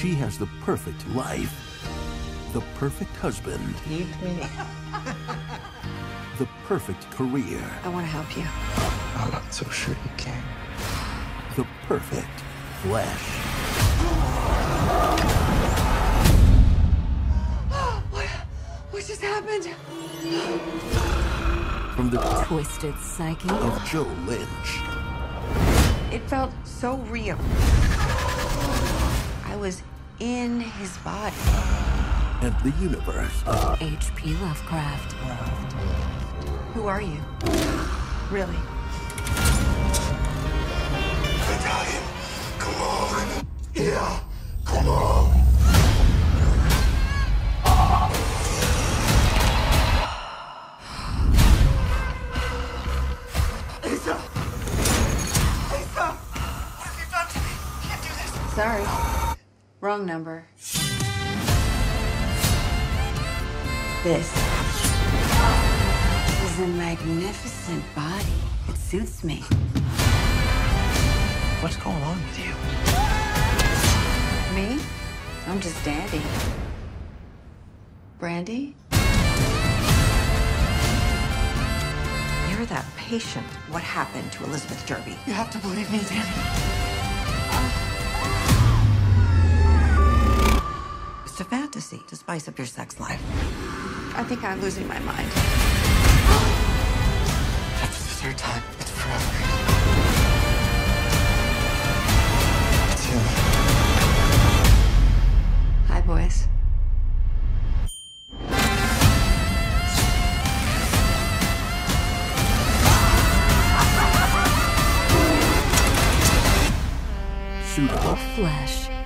She has the perfect life, the perfect husband, the perfect career. I want to help you. I'm not so sure you can. The perfect flesh. What just happened? From the twisted psyche of Joe Lynch. It felt so real. I was in his body. And the universe of H.P. Lovecraft. Who are you? Really? Vitalian, come on. Yeah, come on. Sorry. Wrong number. This is a magnificent body. It suits me. What's going on with you? Me? I'm just dandy. Brandy? You're that patient. What happened to Elizabeth Derby? You have to believe me, Danny. A fantasy to spice up your sex life. I think I'm losing my mind. After the third time, it's forever. It's human. Hi, boys. Suitable Flesh.